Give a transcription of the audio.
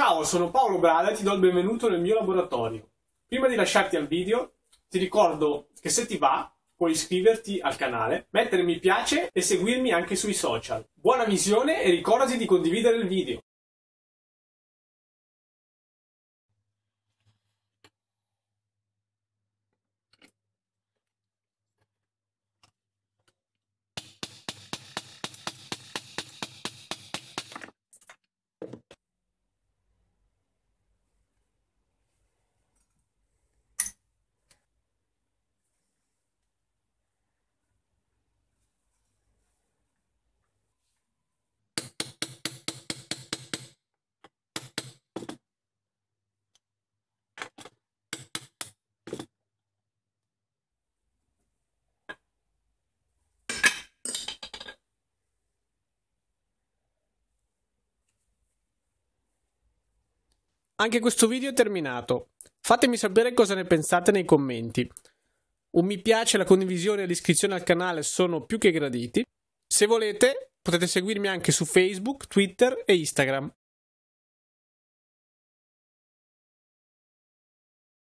Ciao, sono Paolo Brada e ti do il benvenuto nel mio laboratorio. Prima di lasciarti al video, ti ricordo che se ti va, puoi iscriverti al canale, mettere mi piace e seguirmi anche sui social. Buona visione e ricordati di condividere il video. Anche questo video è terminato. Fatemi sapere cosa ne pensate nei commenti. Un mi piace, la condivisione e l'iscrizione al canale sono più che graditi. Se volete, potete seguirmi anche su Facebook, Twitter e Instagram.